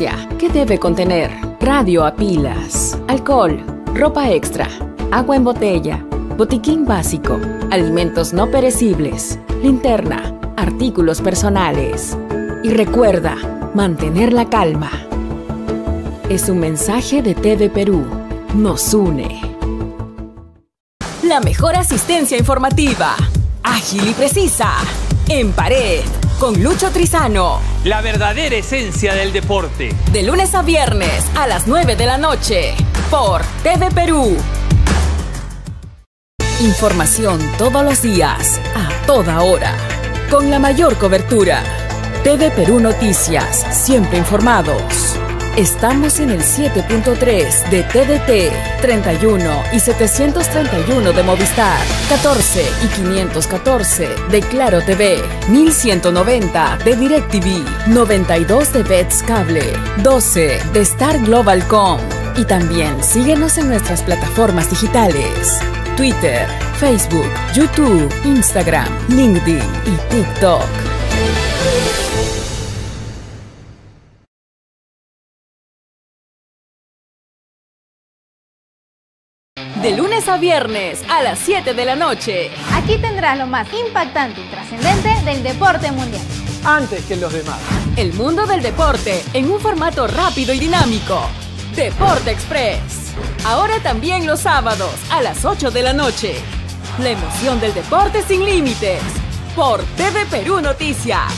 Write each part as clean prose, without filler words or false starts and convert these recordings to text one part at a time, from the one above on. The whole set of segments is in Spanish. emergencia. ¿Qué debe contener? Radio a pilas, alcohol, ropa extra, agua en botella, botiquín básico, alimentos no perecibles, linterna, artículos personales. Y recuerda, mantener la calma. Es un mensaje de TV Perú. Nos une. La mejor asistencia informativa, ágil y precisa, en pared, con Lucho Trisano. La verdadera esencia del deporte. De lunes a viernes a las 9 de la noche, por TV Perú. Información todos los días, a toda hora, con la mayor cobertura. TV Perú Noticias, siempre informados. Estamos en el 7.3 de TDT, 31 y 731 de Movistar, 14 y 514 de Claro TV, 1190 de DirecTV, 92 de Bets Cable, 12 de Star Global.com. Y también síguenos en nuestras plataformas digitales: Twitter, Facebook, YouTube, Instagram, LinkedIn y TikTok. De lunes a viernes a las 7 de la noche. Aquí tendrás lo más impactante y trascendente del deporte mundial. Antes que los demás. El mundo del deporte en un formato rápido y dinámico. Deporte Express. Ahora también los sábados a las 8 de la noche. La emoción del deporte sin límites. Por TV Perú Noticias.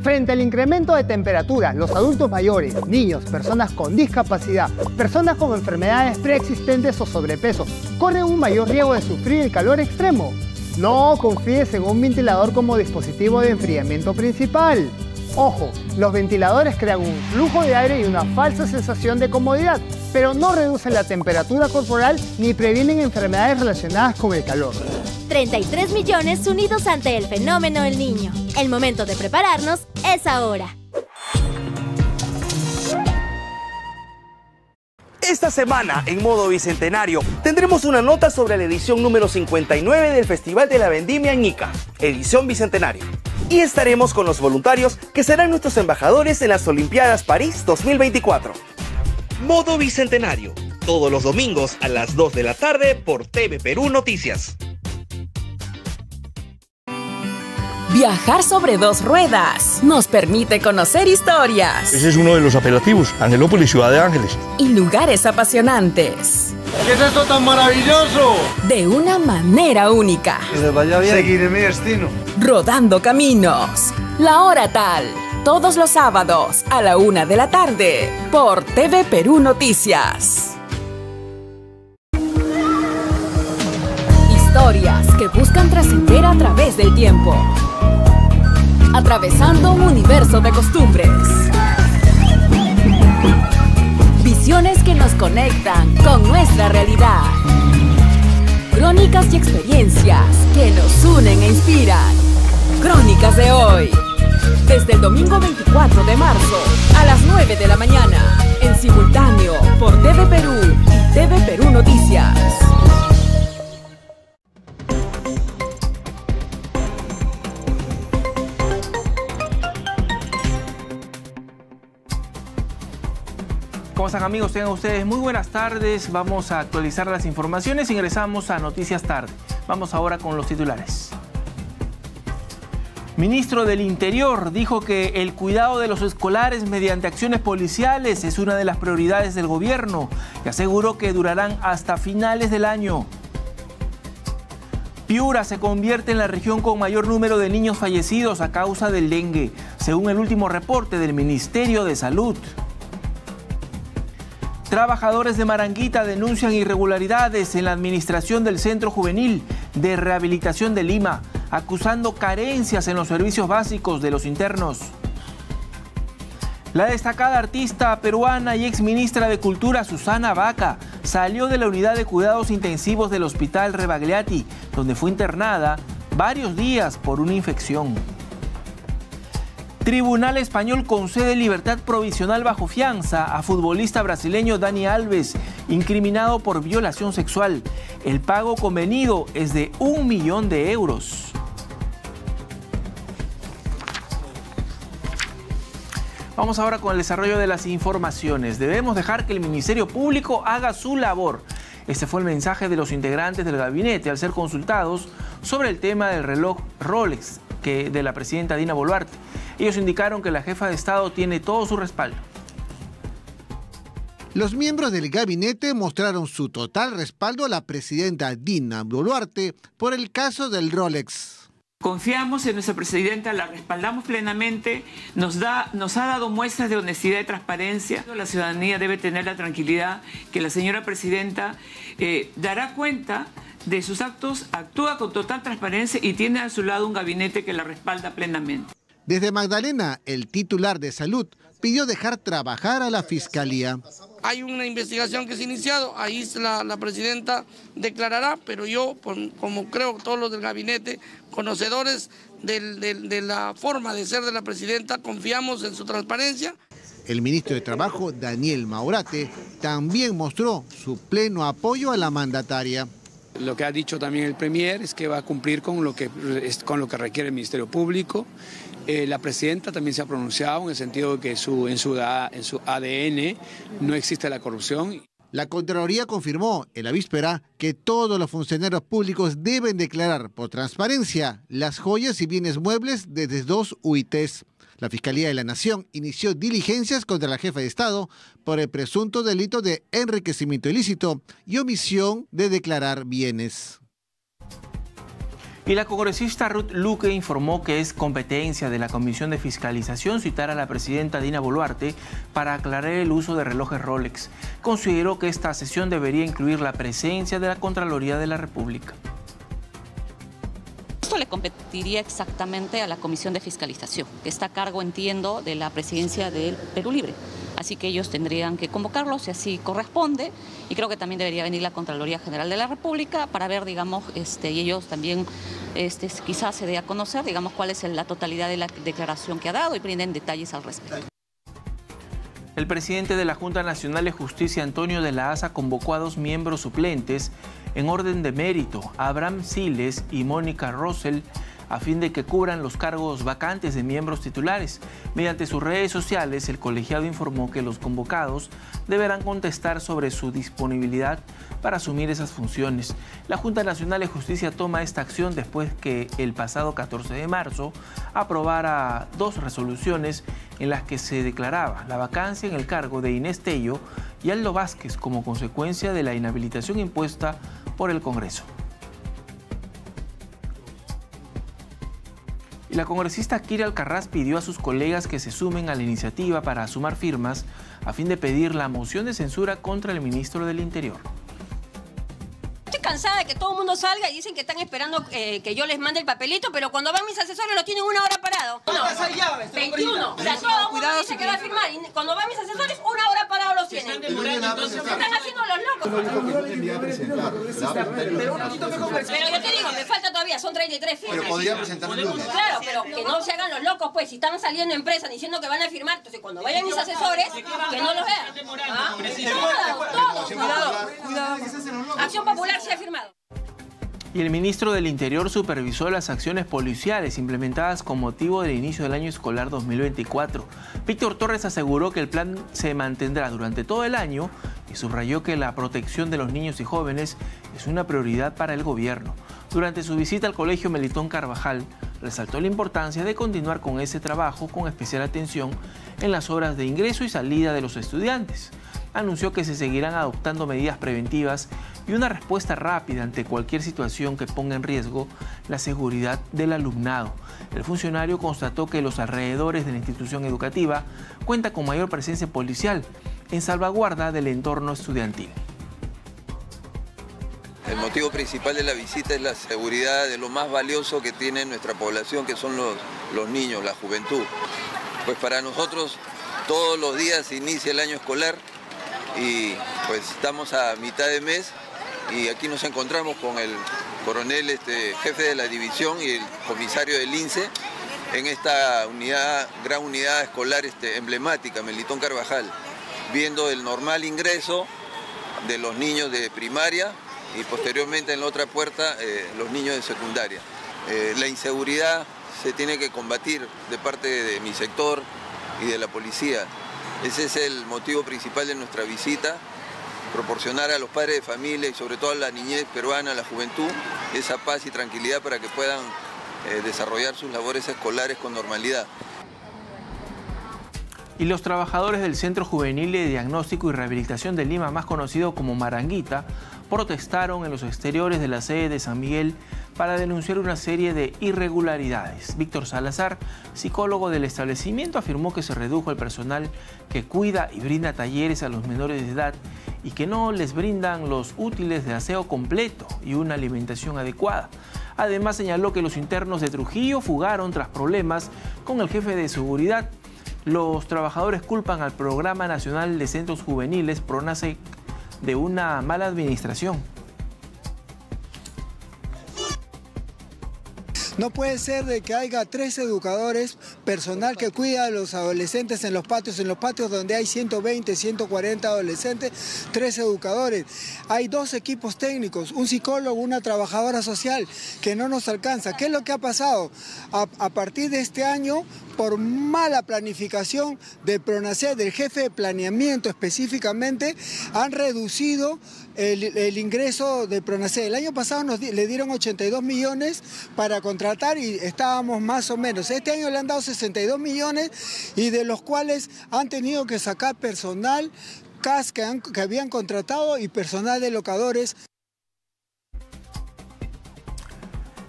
Frente al incremento de temperatura, los adultos mayores, niños, personas con discapacidad, personas con enfermedades preexistentes o sobrepeso, corren un mayor riesgo de sufrir el calor extremo. No confíes en un ventilador como dispositivo de enfriamiento principal. Ojo, los ventiladores crean un flujo de aire y una falsa sensación de comodidad, pero no reducen la temperatura corporal ni previenen enfermedades relacionadas con el calor. 33 millones unidos ante el fenómeno El Niño. El momento de prepararnos es ahora. Esta semana, en Modo Bicentenario, tendremos una nota sobre la edición número 59 del Festival de la Vendimia en Ica, edición Bicentenario. Y estaremos con los voluntarios que serán nuestros embajadores en las Olimpiadas París 2024. Modo Bicentenario, todos los domingos a las 2 de la tarde por TV Perú Noticias. Viajar sobre dos ruedas nos permite conocer historias. Ese es uno de los apelativos, Angelópolis, Ciudad de Ángeles. Y lugares apasionantes. ¿Qué es esto tan maravilloso? De una manera única. Que les vaya bien. Seguiré mi destino. Rodando Caminos. La hora tal. Todos los sábados a la 1 de la tarde. Por TV Perú Noticias. Historias que buscan trascender a través del tiempo. Atravesando un universo de costumbres. Visiones que nos conectan con nuestra realidad. Crónicas y experiencias que nos unen e inspiran. Crónicas de hoy. Desde el domingo 24 de marzo a las 9 de la mañana. En simultáneo por TV Perú y TV Perú Noticias. ¿Cómo están, amigos? Tengan ustedes muy buenas tardes. Vamos a actualizar las informaciones. Ingresamos a Noticias Tarde. Vamos ahora con los titulares. Ministro del Interior dijo que el cuidado de los escolares mediante acciones policiales es una de las prioridades del gobierno y aseguró que durarán hasta finales del año. Piura se convierte en la región con mayor número de niños fallecidos a causa del dengue, según el último reporte del Ministerio de Salud. Trabajadores de Maranguita denuncian irregularidades en la administración del Centro Juvenil de Rehabilitación de Lima, acusando carencias en los servicios básicos de los internos. La destacada artista peruana y exministra de Cultura Susana Baca salió de la unidad de cuidados intensivos del Hospital Rebagliati, donde fue internada varios días por una infección. Tribunal Español concede libertad provisional bajo fianza a futbolista brasileño Dani Alves, incriminado por violación sexual. El pago convenido es de 1 millón de euros. Vamos ahora con el desarrollo de las informaciones. Debemos dejar que el Ministerio Público haga su labor. Este fue el mensaje de los integrantes del gabinete al ser consultados sobre el tema del reloj Rolex de la presidenta Dina Boluarte. Ellos indicaron que la jefa de Estado tiene todo su respaldo. Los miembros del gabinete mostraron su total respaldo a la presidenta Dina Boluarte por el caso del Rolex. Confiamos en nuestra presidenta, la respaldamos plenamente, nos ha dado muestras de honestidad y transparencia. La ciudadanía debe tener la tranquilidad que la señora presidenta dará cuenta de sus actos, actúa con total transparencia y tiene a su lado un gabinete que la respalda plenamente. Desde Magdalena, el titular de Salud pidió dejar trabajar a la Fiscalía. Hay una investigación que se ha iniciado, ahí la presidenta declarará, pero yo, como creo todos los del gabinete, conocedores de la forma de ser de la presidenta, confiamos en su transparencia. El ministro de Trabajo, Daniel Maurate, también mostró su pleno apoyo a la mandataria. Lo que ha dicho también el Premier es que va a cumplir con lo que requiere el Ministerio Público. La presidenta también se ha pronunciado en el sentido de que en su ADN no existe la corrupción. La Contraloría confirmó en la víspera que todos los funcionarios públicos deben declarar por transparencia las joyas y bienes muebles desde 2 UITs. La Fiscalía de la Nación inició diligencias contra la jefa de Estado por el presunto delito de enriquecimiento ilícito y omisión de declarar bienes. Y la congresista Ruth Luque informó que es competencia de la Comisión de Fiscalización citar a la presidenta Dina Boluarte para aclarar el uso de relojes Rolex. Consideró que esta sesión debería incluir la presencia de la Contraloría de la República. Esto le competiría exactamente a la Comisión de Fiscalización, que está a cargo, entiendo, de la presidencia del Perú Libre. Así que ellos tendrían que convocarlo si así corresponde, y creo que también debería venir la Contraloría General de la República para ver, digamos, y ellos también quizás se dé a conocer, digamos, cuál es la totalidad de la declaración que ha dado y brinden detalles al respecto. El presidente de la Junta Nacional de Justicia, Antonio de la ASA, convocó a 2 miembros suplentes en orden de mérito, Abraham Siles y Mónica Russell, a fin de que cubran los cargos vacantes de miembros titulares. Mediante sus redes sociales, el colegiado informó que los convocados deberán contestar sobre su disponibilidad para asumir esas funciones. La Junta Nacional de Justicia toma esta acción después que el pasado 14 de marzo aprobara 2 resoluciones en las que se declaraba la vacancia en el cargo de Inés Tello y Aldo Vázquez como consecuencia de la inhabilitación impuesta por el Congreso. La congresista Kira Alcarraz pidió a sus colegas que se sumen a la iniciativa para sumar firmas a fin de pedir la moción de censura contra el ministro del Interior. Estoy cansada de que todo el mundo salga y dicen que están esperando que yo les mande el papelito, pero cuando van mis asesores lo tienen 1 hora parado. ¡21! O sea, todo el mundo dice que va a firmar y cuando van mis asesores 1 hora parado los tienen. Están haciendo los locos. Pero yo te digo, me falta todavía, son 33 firmas. Pero podría presentar el lunes. Claro, pero que no se hagan los locos, pues, si están saliendo empresas diciendo que van a firmar, entonces cuando vayan mis asesores, que no los vean. ¿Ah? Todo, cuidado. Acción Popular se ha firmado. Y el ministro del Interior supervisó las acciones policiales implementadas con motivo del inicio del año escolar 2024. Víctor Torres aseguró que el plan se mantendrá durante todo el año y subrayó que la protección de los niños y jóvenes es una prioridad para el gobierno. Durante su visita al colegio Melitón Carvajal, resaltó la importancia de continuar con ese trabajo con especial atención en las horas de ingreso y salida de los estudiantes. Anunció que se seguirán adoptando medidas preventivas y una respuesta rápida ante cualquier situación que ponga en riesgo la seguridad del alumnado. El funcionario constató que los alrededores de la institución educativa cuenta con mayor presencia policial en salvaguarda del entorno estudiantil. El motivo principal de la visita es la seguridad de lo más valioso que tiene nuestra población, que son los niños, la juventud. Pues para nosotros todos los días se inicia el año escolar y pues estamos a mitad de mes y aquí nos encontramos con el coronel jefe de la división y el comisario del INSE en esta unidad, gran unidad escolar emblemática, Melitón Carvajal, viendo el normal ingreso de los niños de primaria y posteriormente en la otra puerta los niños de secundaria. La inseguridad se tiene que combatir de parte de mi sector, y de la policía. Ese es el motivo principal de nuestra visita, proporcionar a los padres de familia y sobre todo a la niñez peruana, a la juventud, esa paz y tranquilidad para que puedan desarrollar sus labores escolares con normalidad. Y los trabajadores del Centro Juvenil de Diagnóstico y Rehabilitación de Lima, más conocido como Maranguita, protestaron en los exteriores de la sede de San Miguel para denunciar una serie de irregularidades. Víctor Salazar, psicólogo del establecimiento, afirmó que se redujo el personal que cuida y brinda talleres a los menores de edad y que no les brindan los útiles de aseo completo y una alimentación adecuada. Además, señaló que los internos de Trujillo fugaron tras problemas con el jefe de seguridad. Los trabajadores culpan al Programa Nacional de Centros Juveniles, PRONASEC, de una mala administración. No puede ser de que haya 3 educadores, personal que cuida a los adolescentes en los patios donde hay 120, 140 adolescentes, 3 educadores. Hay 2 equipos técnicos, un psicólogo, una trabajadora social, que no nos alcanza. ¿Qué es lo que ha pasado? A partir de este año, por mala planificación de PRONASEC, del jefe de planeamiento específicamente, han reducido el ingreso de PRONASEC. El año pasado le dieron 82 millones para contratar y estábamos más o menos. Este año le han dado 62 millones y de los cuales han tenido que sacar personal, CAS que habían contratado y personal de locadores.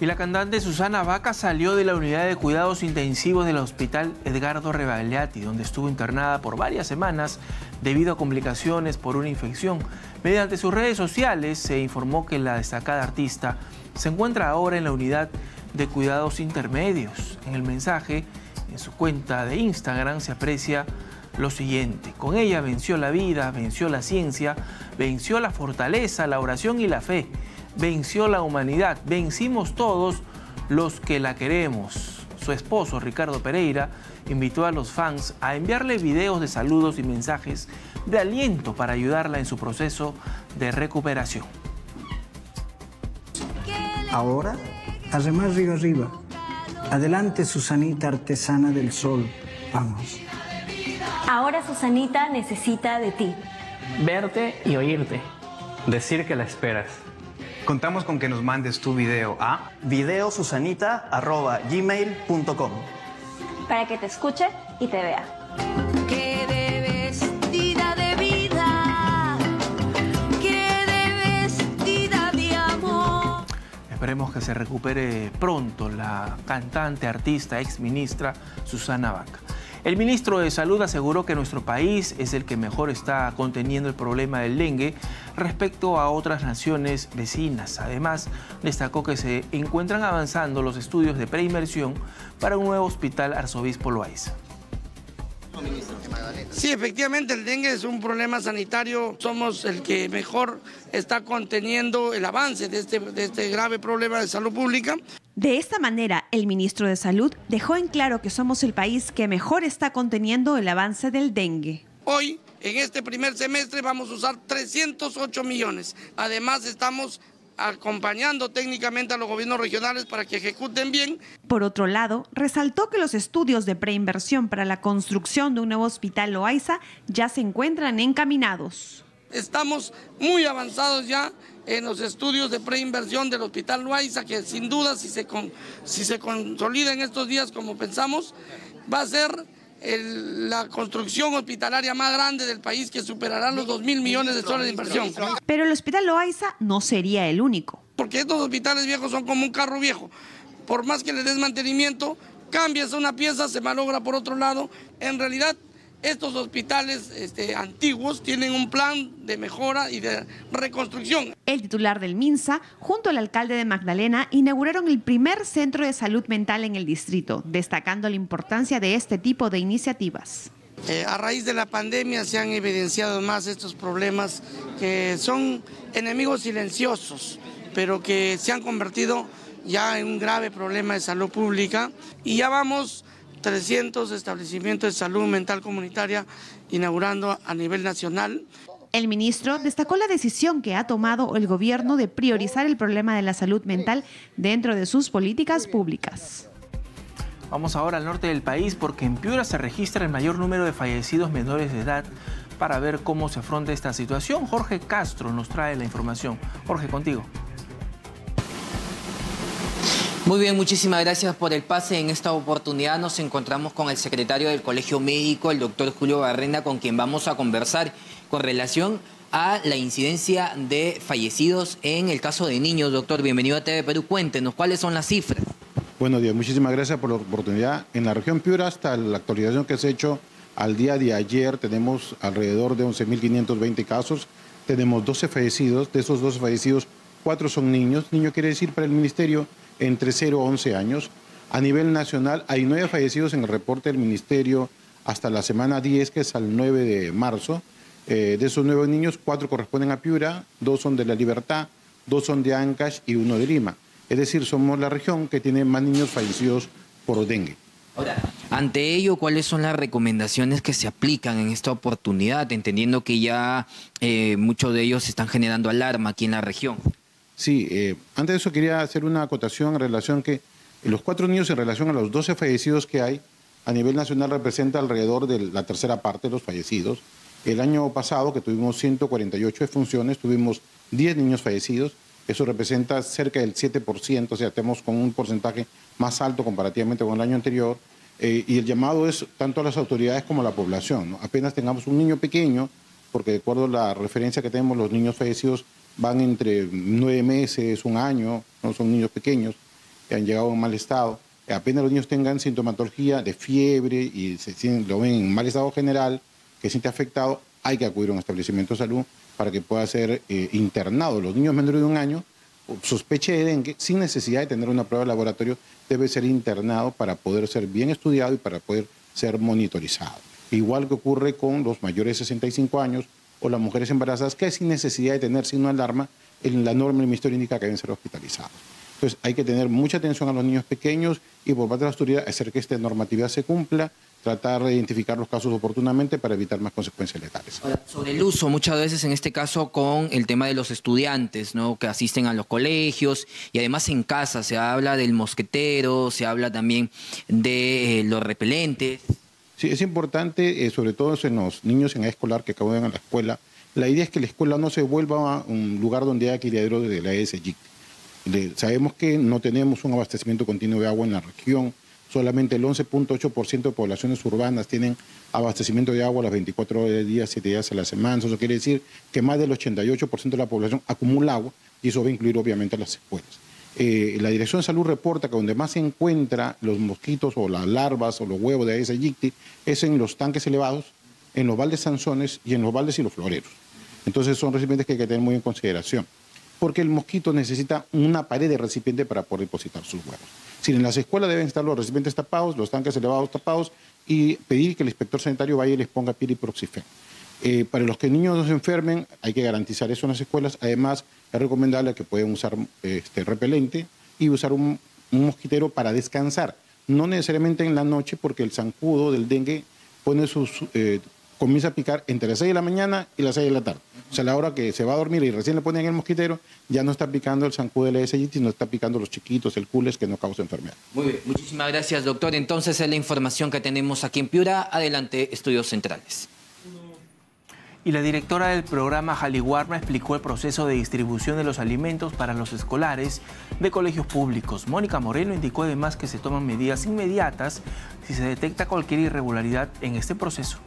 Y la cantante Susana Baca salió de la unidad de cuidados intensivos del hospital Edgardo Rebagliati, donde estuvo internada por varias semanas debido a complicaciones por una infección. Mediante sus redes sociales se informó que la destacada artista se encuentra ahora en la unidad de cuidados intermedios. En el mensaje, en su cuenta de Instagram, se aprecia lo siguiente: con ella venció la vida, venció la ciencia, venció la fortaleza, la oración y la fe. Venció la humanidad, vencimos todos los que la queremos. Su esposo, Ricardo Pereira, invitó a los fans a enviarle videos de saludos y mensajes de aliento para ayudarla en su proceso de recuperación. Ahora, además, río arriba. Adelante, Susanita, artesana del sol. Vamos. Ahora, Susanita necesita de ti. Verte y oírte. Decir que la esperas. Contamos con que nos mandes tu video a videosusanita@gmail.com para que te escuche y te vea. Qué de vestida de vida, qué de vestida de amor. Esperemos que se recupere pronto la cantante, artista, exministra Susana Baca. El ministro de Salud aseguró que nuestro país es el que mejor está conteniendo el problema del dengue respecto a otras naciones vecinas. Además, destacó que se encuentran avanzando los estudios de preinmersión para un nuevo hospital Arzobispo Loaiza. Sí, efectivamente el dengue es un problema sanitario, somos el que mejor está conteniendo el avance de este grave problema de salud pública. De esta manera, el ministro de Salud dejó en claro que somos el país que mejor está conteniendo el avance del dengue. Hoy, en este primer semestre, vamos a usar 308 millones. Además, estamos acompañando técnicamente a los gobiernos regionales para que ejecuten bien. Por otro lado, resaltó que los estudios de preinversión para la construcción de un nuevo hospital Loaiza ya se encuentran encaminados. Estamos muy avanzados ya en los estudios de preinversión del hospital Loaiza, que sin duda si se consolida en estos días como pensamos, va a ser la construcción hospitalaria más grande del país, que superará los $2.000 millones de inversión. Pero el hospital Loaiza no sería el único. Porque estos hospitales viejos son como un carro viejo. Por más que le des mantenimiento, cambias una pieza, se malogra por otro lado. En realidad, estos hospitales antiguos tienen un plan de mejora y de reconstrucción. El titular del MINSA, junto al alcalde de Magdalena, inauguraron el primer centro de salud mental en el distrito, destacando la importancia de este tipo de iniciativas. A raíz de la pandemia se han evidenciado más estos problemas que son enemigos silenciosos, pero que se han convertido ya en un grave problema de salud pública, y ya vamos 300 establecimientos de salud mental comunitaria inaugurando a nivel nacional. El ministro destacó la decisión que ha tomado el gobierno de priorizar el problema de la salud mental dentro de sus políticas públicas. Vamos ahora al norte del país porque en Piura se registra el mayor número de fallecidos menores de edad. Para ver cómo se afronta esta situación, Jorge Castro nos trae la información. Jorge, contigo. Muy bien, muchísimas gracias por el pase. En esta oportunidad nos encontramos con el secretario del Colegio Médico, el doctor Julio Barrena, con quien vamos a conversar con relación a la incidencia de fallecidos en el caso de niños. Doctor, bienvenido a TV Perú. Cuéntenos, ¿cuáles son las cifras? Buenos días, muchísimas gracias por la oportunidad. En la región Piura, hasta la actualización que se ha hecho al día de ayer, tenemos alrededor de 11.520 casos. Tenemos 12 fallecidos. De esos 12 fallecidos, 4 son niños. Niño quiere decir para el ministerio entre 0 a 11 años. A nivel nacional hay 9 fallecidos en el reporte del ministerio hasta la semana 10, que es al 9 de marzo. De esos 9 niños, 4 corresponden a Piura, 2 son de La Libertad, 2 son de Ancash y 1 de Lima. Es decir, somos la región que tiene más niños fallecidos por dengue. Ahora, ante ello, ¿cuáles son las recomendaciones que se aplican en esta oportunidad? Entendiendo que ya muchos de ellos están generando alarma aquí en la región. Sí, antes de eso quería hacer una acotación en relación que los 4 niños en relación a los 12 fallecidos que hay a nivel nacional representa alrededor de la tercera parte de los fallecidos. El año pasado, que tuvimos 148 defunciones, tuvimos 10 niños fallecidos. Eso representa cerca del 7%, o sea, estamos con un porcentaje más alto comparativamente con el año anterior. Y el llamado es tanto a las autoridades como a la población, ¿no? Apenas tengamos un niño pequeño, porque de acuerdo a la referencia que tenemos, los niños fallecidos van entre 9 meses, un año, no son niños pequeños, que han llegado en mal estado. Apenas los niños tengan sintomatología de fiebre y lo ven en mal estado general, que se siente afectado, hay que acudir a un establecimiento de salud para que pueda ser internado. Los niños menores de un año, sospeche de dengue, sin necesidad de tener una prueba de laboratorio, debe ser internado para poder ser bien estudiado y para poder ser monitorizado. Igual que ocurre con los mayores de 65 años o las mujeres embarazadas, que sin necesidad de tener signo de alarma, en la norma del ministerio indica que deben ser hospitalizados. Entonces hay que tener mucha atención a los niños pequeños y por parte de la autoridad hacer que esta normatividad se cumpla, tratar de identificar los casos oportunamente para evitar más consecuencias letales. Ahora, sobre el uso, muchas veces en este caso con el tema de los estudiantes, ¿no?, que asisten a los colegios y además en casa, se habla del mosquetero, se habla también de los repelentes. Sí, es importante, sobre todo en los niños en edad escolar que acaban en la escuela, la idea es que la escuela no se vuelva un lugar donde haya criadero de la ESG. Sabemos que no tenemos un abastecimiento continuo de agua en la región. Solamente el 11.8% de poblaciones urbanas tienen abastecimiento de agua a las 24 horas del día, 7 días a la semana. Eso quiere decir que más del 88% de la población acumula agua y eso va a incluir obviamente las escuelas. La Dirección de Salud reporta que donde más se encuentran los mosquitos o las larvas o los huevos de Aedes aegypti es en los tanques elevados, en los baldes sanzones y en los baldes y los floreros. Entonces son recipientes que hay que tener muy en consideración, porque el mosquito necesita una pared de recipiente para poder depositar sus huevos. Si en las escuelas deben estar los recipientes tapados, los tanques elevados tapados y pedir que el inspector sanitario vaya y les ponga piriproxifén. Para los que niños no se enfermen, hay que garantizar eso en las escuelas. Además, es recomendable que puedan usar repelente y usar un mosquitero para descansar. No necesariamente en la noche, porque el zancudo del dengue pone comienza a picar entre las 6 de la mañana y las 6 de la tarde. O sea, a la hora que se va a dormir y recién le ponen el mosquitero, ya no está picando el zancudo de la Aedes aegypti, no está picando los chiquitos, el cules, que no causa enfermedad. Muy bien, muchísimas gracias, doctor. Entonces, es la información que tenemos aquí en Piura. Adelante, Estudios Centrales. Y la directora del programa Qali Warma explicó el proceso de distribución de los alimentos para los escolares de colegios públicos. Mónica Moreno indicó además que se toman medidas inmediatas si se detecta cualquier irregularidad en este proceso.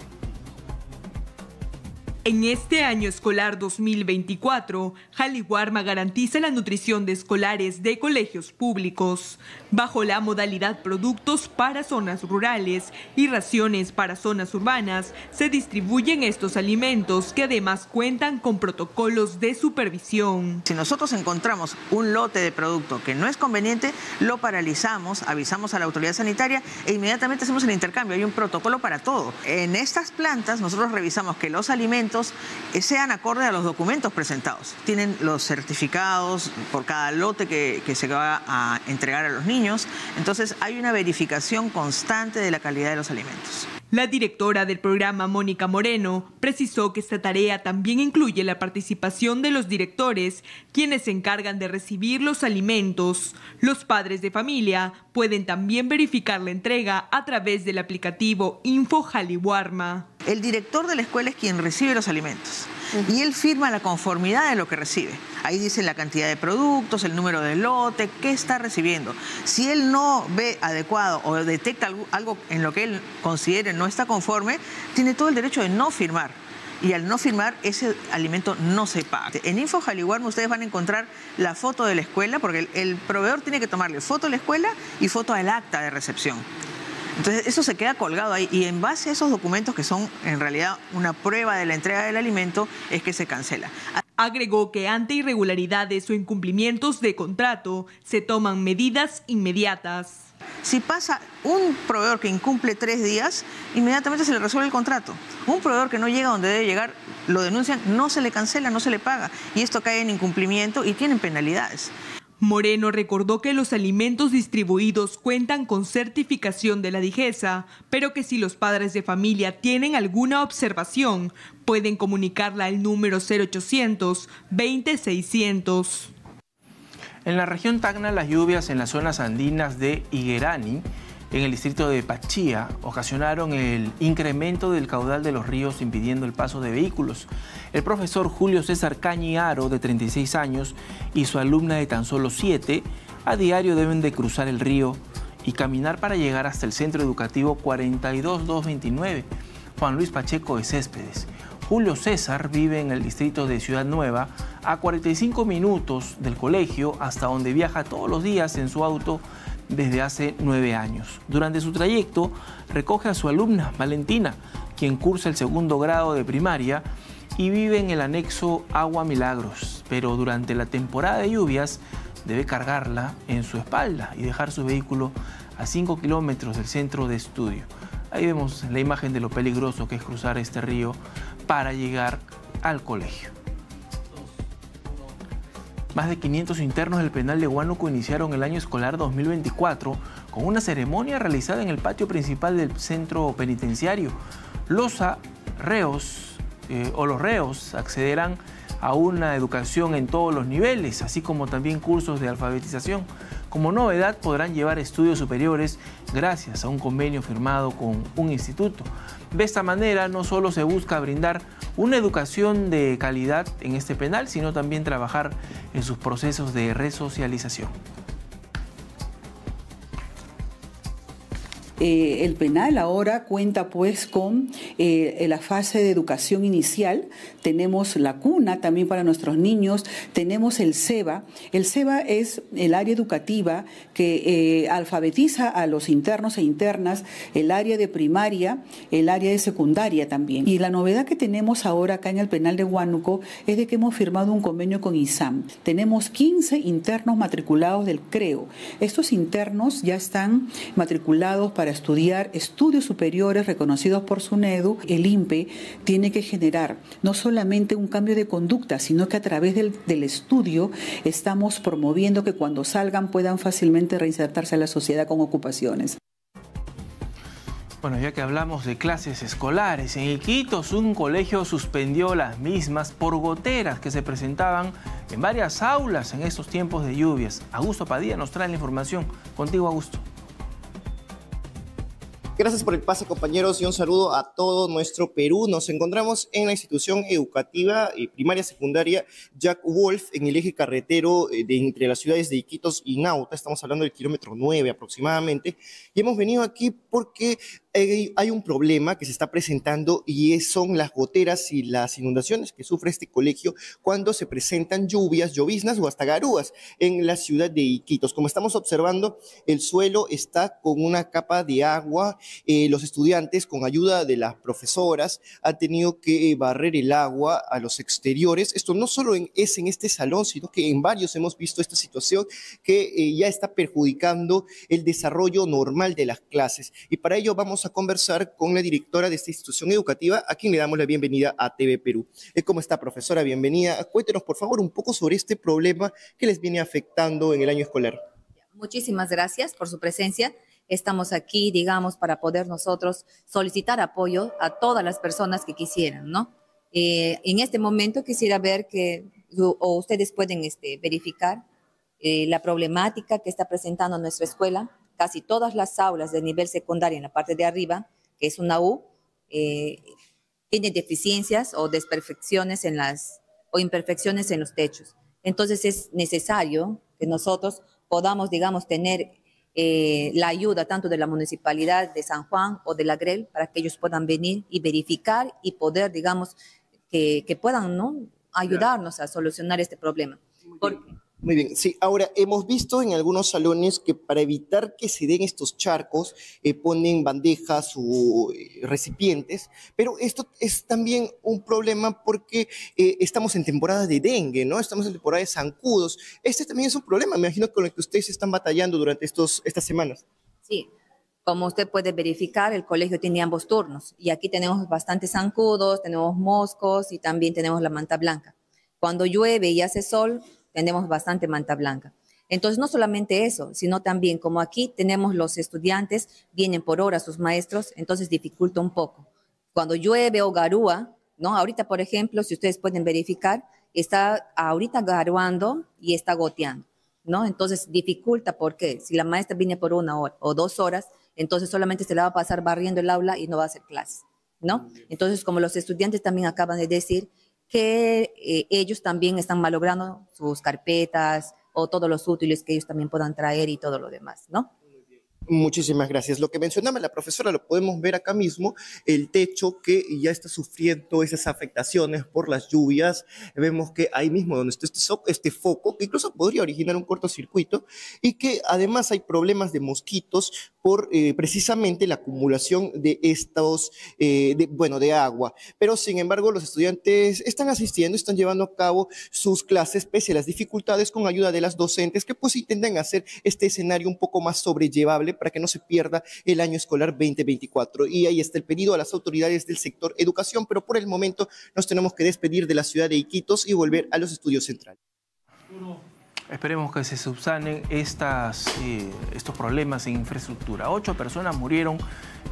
En este año escolar 2024, Qali Warma garantiza la nutrición de escolares de colegios públicos bajo la modalidad productos para zonas rurales y raciones para zonas urbanas. Se distribuyen estos alimentos que además cuentan con protocolos de supervisión. Si nosotros encontramos un lote de producto que no es conveniente, lo paralizamos, avisamos a la autoridad sanitaria e inmediatamente hacemos el intercambio. Hay un protocolo para todo. En estas plantas nosotros revisamos que los alimentos impuestos sean acorde a los documentos presentados. Tienen los certificados por cada lote que se va a entregar a los niños. Entonces hay una verificación constante de la calidad de los alimentos. La directora del programa, Mónica Moreno, precisó que esta tarea también incluye la participación de los directores, quienes se encargan de recibir los alimentos. Los padres de familia pueden también verificar la entrega a través del aplicativo Info Qali Warma. El director de la escuela es quien recibe los alimentos y él firma la conformidad de lo que recibe. Ahí dice la cantidad de productos, el número de lote, qué está recibiendo. Si él no ve adecuado o detecta algo en lo que él considere no está conforme, tiene todo el derecho de no firmar. Y al no firmar, ese alimento no se paga. En Info Qali Warma ustedes van a encontrar la foto de la escuela, porque el proveedor tiene que tomarle foto a la escuela y foto al acta de recepción. Entonces eso se queda colgado ahí y en base a esos documentos que son en realidad una prueba de la entrega del alimento es que se cancela. Agregó que ante irregularidades o incumplimientos de contrato se toman medidas inmediatas. Si pasa un proveedor que incumple 3 días, inmediatamente se le resuelve el contrato. Un proveedor que no llega donde debe llegar, lo denuncian, no se le cancela, no se le paga. Y esto cae en incumplimiento y tienen penalidades. Moreno recordó que los alimentos distribuidos cuentan con certificación de la DIGESA, pero que si los padres de familia tienen alguna observación, pueden comunicarla al número 0800 20600. En la región Tacna, las lluvias en las zonas andinas de Iguerani, en el distrito de Pachía, ocasionaron el incremento del caudal de los ríos, impidiendo el paso de vehículos. El profesor Julio César Cañiaro, de 36 años, y su alumna de tan solo 7, a diario deben de cruzar el río y caminar para llegar hasta el centro educativo 42229, Juan Luis Pacheco de Céspedes. Julio César vive en el distrito de Ciudad Nueva, a 45 minutos del colegio, hasta donde viaja todos los días en su auto, desde hace 9 años. Durante su trayecto recoge a su alumna Valentina, quien cursa el 2º grado de primaria y vive en el anexo Agua Milagros, pero durante la temporada de lluvias debe cargarla en su espalda y dejar su vehículo a 5 kilómetros del centro de estudio. Ahí vemos la imagen de lo peligroso que es cruzar este río para llegar al colegio. Más de 500 internos del penal de Huánuco iniciaron el año escolar 2024 con una ceremonia realizada en el patio principal del centro penitenciario. Los reos accederán a una educación en todos los niveles, así como también cursos de alfabetización. Como novedad, podrán llevar estudios superiores gracias a un convenio firmado con un instituto. De esta manera, no solo se busca brindar una educación de calidad en este penal, sino también trabajar en sus procesos de resocialización. El penal ahora cuenta pues con la fase de educación inicial, tenemos la cuna también para nuestros niños, tenemos el SEBA. El SEBA es el área educativa que alfabetiza a los internos e internas, el área de primaria, el área de secundaria también. Y la novedad que tenemos ahora acá en el penal de Huánuco es de que hemos firmado un convenio con ISAM. Tenemos 15 internos matriculados del CREO. Estos internos ya están matriculados para estudiar estudios superiores reconocidos por SUNEDU. El INPE tiene que generar no solamente un cambio de conducta, sino que a través del estudio estamos promoviendo que cuando salgan puedan fácilmente reinsertarse a la sociedad con ocupaciones. Bueno, ya que hablamos de clases escolares, en Iquitos un colegio suspendió las mismas por goteras que se presentaban en varias aulas en estos tiempos de lluvias. Augusto Padilla nos trae la información. Contigo, Augusto. Gracias por el pase, compañeros, y un saludo a todo nuestro Perú. Nos encontramos en la institución educativa primaria secundaria Jack Wolf, en el eje carretero de entre las ciudades de Iquitos y Nauta. Estamos hablando del kilómetro 9 aproximadamente. Y hemos venido aquí porque hay un problema que se está presentando y son las goteras y las inundaciones que sufre este colegio cuando se presentan lluvias, lloviznas o hasta garúas en la ciudad de Iquitos. Como estamos observando, el suelo está con una capa de agua. Los estudiantes, con ayuda de las profesoras, han tenido que barrer el agua a los exteriores. Esto no solo es en este salón, sino que en varios hemos visto esta situación que ya está perjudicando el desarrollo normal de las clases. Y para ello vamos vamos a conversar con la directora de esta institución educativa, a quien le damos la bienvenida a TV Perú. ¿Cómo está, profesora? Bienvenida. Cuéntenos, por favor, un poco sobre este problema que les viene afectando en el año escolar. Muchísimas gracias por su presencia. Estamos aquí, digamos, para poder nosotros solicitar apoyo a todas las personas que quisieran, ¿no? En este momento quisiera ver que, o ustedes pueden verificar la problemática que está presentando nuestra escuela. Casi todas las aulas de nivel secundario en la parte de arriba, que es una U, tienen deficiencias o desperfecciones en las, o imperfecciones en los techos. Entonces es necesario que nosotros podamos, digamos, tener la ayuda tanto de la Municipalidad de San Juan o de la CREO para que ellos puedan venir y verificar y poder, digamos, que puedan, ¿no?, ayudarnos a solucionar este problema. Muy bien, sí. Ahora, hemos visto en algunos salones que para evitar que se den estos charcos ponen bandejas o recipientes, pero esto es también un problema porque estamos en temporada de dengue, ¿no? Estamos en temporada de zancudos. Este también es un problema, me imagino, con el que ustedes están batallando durante estas semanas. Sí, como usted puede verificar, el colegio tiene ambos turnos y aquí tenemos bastantes zancudos, tenemos moscos y también tenemos la manta blanca. Cuando llueve y hace sol, tenemos bastante manta blanca. Entonces, no solamente eso, sino también como aquí tenemos los estudiantes, vienen por hora sus maestros, entonces dificulta un poco. Cuando llueve o garúa, ¿no? Ahorita, por ejemplo, si ustedes pueden verificar, está ahorita garuando y está goteando, ¿no? Entonces, dificulta porque si la maestra viene por una hora o 2 horas, entonces solamente se la va a pasar barriendo el aula y no va a hacer clases, ¿no? Entonces, como los estudiantes también acaban de decir, que ellos también están malogrando sus carpetas o todos los útiles que ellos también puedan traer y todo lo demás, ¿no? Muchísimas gracias. Lo que mencionaba la profesora lo podemos ver acá mismo, el techo que ya está sufriendo esas afectaciones por las lluvias. Vemos que ahí mismo donde está este foco, que incluso podría originar un cortocircuito, y que además hay problemas de mosquitos por precisamente la acumulación de estos, de agua. Pero sin embargo los estudiantes están asistiendo, están llevando a cabo sus clases pese a las dificultades con ayuda de las docentes que pues intentan hacer este escenario un poco más sobrellevable para que no se pierda el año escolar 2024. Y ahí está el pedido a las autoridades del sector educación, pero por el momento nos tenemos que despedir de la ciudad de Iquitos y volver a los estudios centrales. Esperemos que se subsanen estos problemas en infraestructura. 8 personas murieron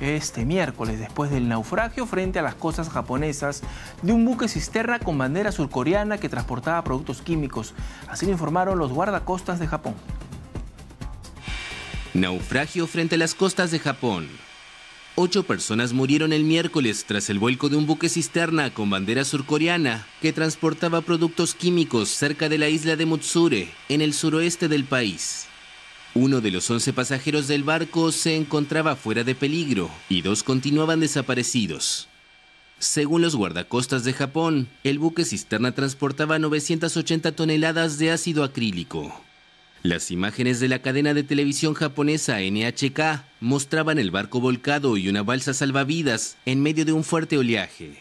este miércoles después del naufragio frente a las costas japonesas de un buque cisterna con bandera surcoreana que transportaba productos químicos. Así lo informaron los guardacostas de Japón. Naufragio frente a las costas de Japón. 8 personas murieron el miércoles tras el vuelco de un buque cisterna con bandera surcoreana que transportaba productos químicos cerca de la isla de Mutsure, en el suroeste del país. Uno de los 11 pasajeros del barco se encontraba fuera de peligro y 2 continuaban desaparecidos. Según los guardacostas de Japón, el buque cisterna transportaba 980 toneladas de ácido acrílico. Las imágenes de la cadena de televisión japonesa NHK mostraban el barco volcado y una balsa salvavidas en medio de un fuerte oleaje.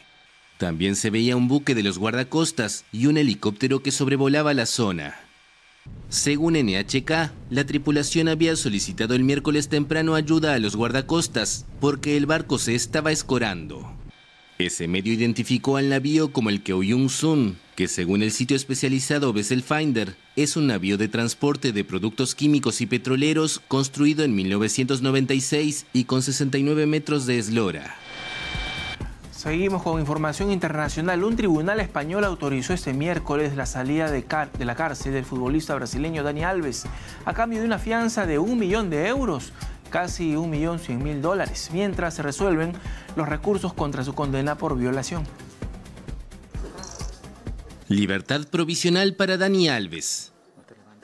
También se veía un buque de los guardacostas y un helicóptero que sobrevolaba la zona. Según NHK, la tripulación había solicitado el miércoles temprano ayuda a los guardacostas porque el barco se estaba escorando. Ese medio identificó al navío como el Kyoyun-sun, que según el sitio especializado Vessel Finder, es un navío de transporte de productos químicos y petroleros construido en 1996 y con 69 metros de eslora. Seguimos con información internacional. Un tribunal español autorizó este miércoles la salida de la cárcel del futbolista brasileño Dani Alves a cambio de una fianza de $1 millón de euros. Casi $1.100.000, mientras se resuelven los recursos contra su condena por violación. Libertad provisional para Dani Alves.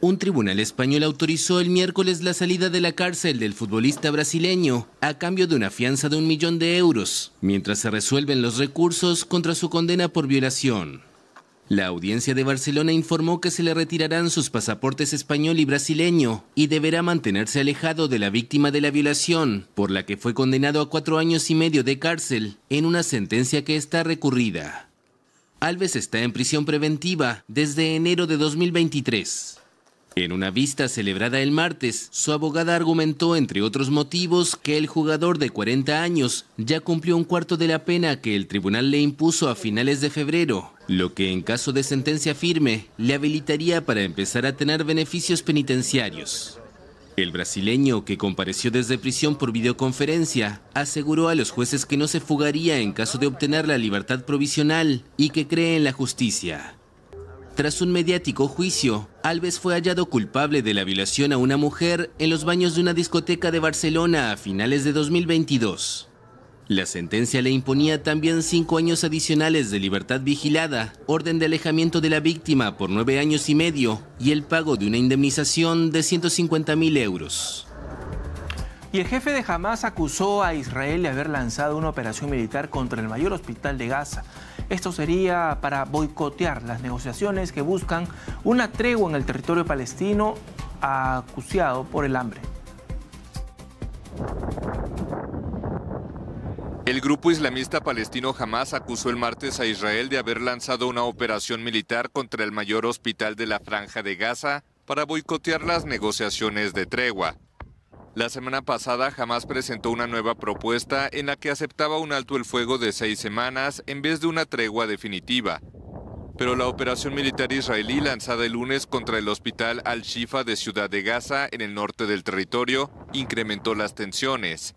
Un tribunal español autorizó el miércoles la salida de la cárcel del futbolista brasileño a cambio de una fianza de $1 millón de euros, mientras se resuelven los recursos contra su condena por violación. La audiencia de Barcelona informó que se le retirarán sus pasaportes español y brasileño y deberá mantenerse alejado de la víctima de la violación, por la que fue condenado a 4 años y medio de cárcel en una sentencia que está recurrida. Alves está en prisión preventiva desde enero de 2023. En una vista celebrada el martes, su abogada argumentó, entre otros motivos, que el jugador de 40 años ya cumplió un cuarto de la pena que el tribunal le impuso a finales de febrero, lo que en caso de sentencia firme le habilitaría para empezar a tener beneficios penitenciarios. El brasileño, que compareció desde prisión por videoconferencia, aseguró a los jueces que no se fugaría en caso de obtener la libertad provisional y que cree en la justicia. Tras un mediático juicio, Alves fue hallado culpable de la violación a una mujer en los baños de una discoteca de Barcelona a finales de 2022. La sentencia le imponía también 5 años adicionales de libertad vigilada, orden de alejamiento de la víctima por 9 años y medio y el pago de una indemnización de 150.000 euros. Y el jefe de Hamas acusó a Israel de haber lanzado una operación militar contra el mayor hospital de Gaza. Esto sería para boicotear las negociaciones que buscan una tregua en el territorio palestino acuciado por el hambre. El grupo islamista palestino Hamas acusó el martes a Israel de haber lanzado una operación militar contra el mayor hospital de la Franja de Gaza para boicotear las negociaciones de tregua. La semana pasada, Hamas presentó una nueva propuesta en la que aceptaba un alto el fuego de 6 semanas en vez de una tregua definitiva. Pero la operación militar israelí lanzada el lunes contra el hospital Al-Shifa de Ciudad de Gaza, en el norte del territorio, incrementó las tensiones.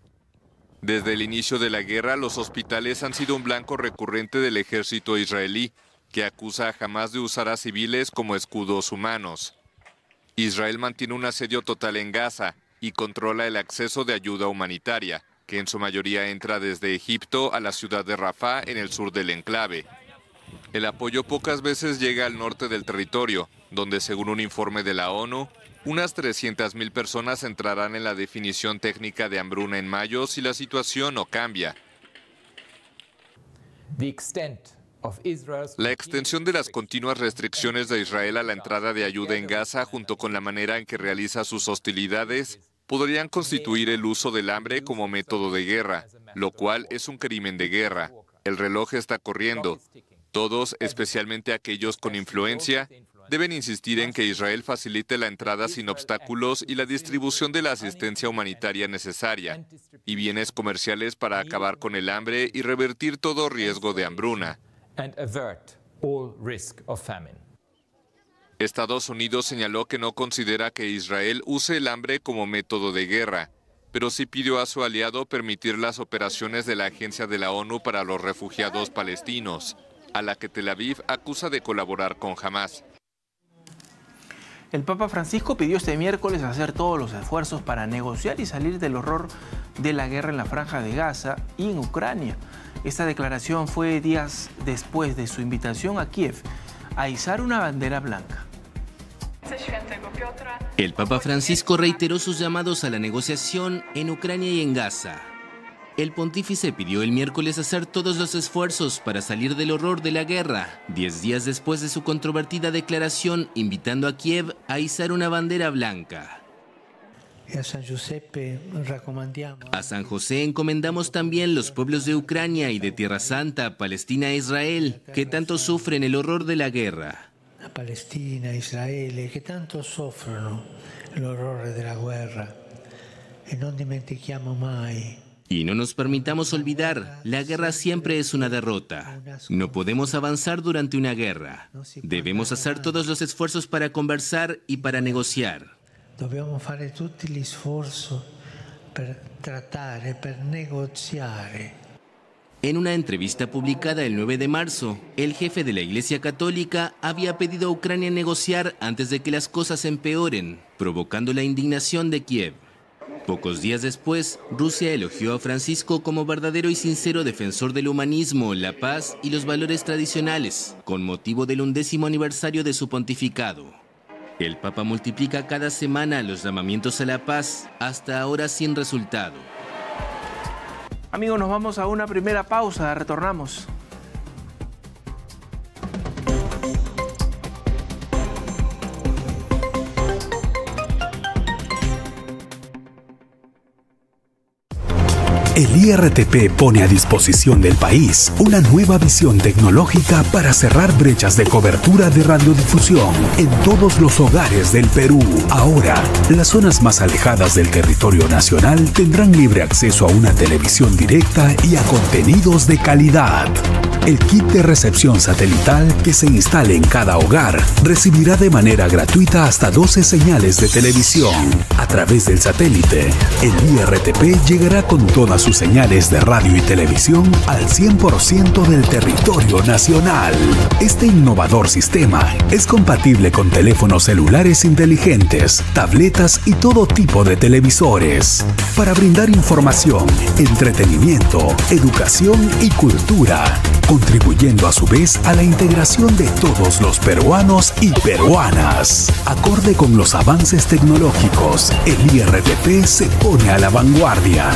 Desde el inicio de la guerra, los hospitales han sido un blanco recurrente del ejército israelí, que acusa a Hamas de usar a civiles como escudos humanos. Israel mantiene un asedio total en Gaza y controla el acceso de ayuda humanitaria, que en su mayoría entra desde Egipto a la ciudad de Rafah, en el sur del enclave. El apoyo pocas veces llega al norte del territorio, donde, según un informe de la ONU, unas 300.000 personas entrarán en la definición técnica de hambruna en mayo si la situación no cambia. La extensión de las continuas restricciones de Israel a la entrada de ayuda en Gaza, junto con la manera en que realiza sus hostilidades, podrían constituir el uso del hambre como método de guerra, lo cual es un crimen de guerra. El reloj está corriendo. Todos, especialmente aquellos con influencia, deben insistir en que Israel facilite la entrada sin obstáculos y la distribución de la asistencia humanitaria necesaria y bienes comerciales para acabar con el hambre y revertir todo riesgo de hambruna. Estados Unidos señaló que no considera que Israel use el hambre como método de guerra, pero sí pidió a su aliado permitir las operaciones de la Agencia de la ONU para los Refugiados Palestinos, a la que Tel Aviv acusa de colaborar con Hamas. El Papa Francisco pidió este miércoles hacer todos los esfuerzos para negociar y salir del horror de la guerra en la Franja de Gaza y en Ucrania. Esta declaración fue días después de su invitación a Kiev a izar una bandera blanca. El Papa Francisco reiteró sus llamados a la negociación en Ucrania y en Gaza. El pontífice pidió el miércoles hacer todos los esfuerzos para salir del horror de la guerra, 10 días después de su controvertida declaración invitando a Kiev a izar una bandera blanca. A San José encomendamos también los pueblos de Ucrania y de Tierra Santa, Palestina e Israel, que tanto sufren el horror de la guerra. Palestina, Israel, que tanto sufren el horror de la guerra. E non dimentichiamo mai. Y no nos permitamos olvidar, la guerra siempre es una derrota. No podemos avanzar durante una guerra. Debemos hacer todos los esfuerzos para conversar y para negociar. Dobbiamo fare tutti gli sforzi per trattare, per negoziare. En una entrevista publicada el 9 de marzo, el jefe de la Iglesia Católica había pedido a Ucrania negociar antes de que las cosas empeoren, provocando la indignación de Kiev. Pocos días después, Rusia elogió a Francisco como verdadero y sincero defensor del humanismo, la paz y los valores tradicionales, con motivo del 11º aniversario de su pontificado. El Papa multiplica cada semana los llamamientos a la paz, hasta ahora sin resultado. Amigos, nos vamos a una primera pausa, retornamos. El IRTP pone a disposición del país una nueva visión tecnológica para cerrar brechas de cobertura de radiodifusión en todos los hogares del Perú. Ahora, las zonas más alejadas del territorio nacional tendrán libre acceso a una televisión directa y a contenidos de calidad. El kit de recepción satelital que se instale en cada hogar recibirá de manera gratuita hasta 12 señales de televisión. A través del satélite, el IRTP llegará con todas sus señales de radio y televisión al 100% del territorio nacional. Este innovador sistema es compatible con teléfonos celulares inteligentes, tabletas y todo tipo de televisores, para brindar información, entretenimiento, educación y cultura, contribuyendo a su vez a la integración de todos los peruanos y peruanas. Acorde con los avances tecnológicos, el IRTP se pone a la vanguardia.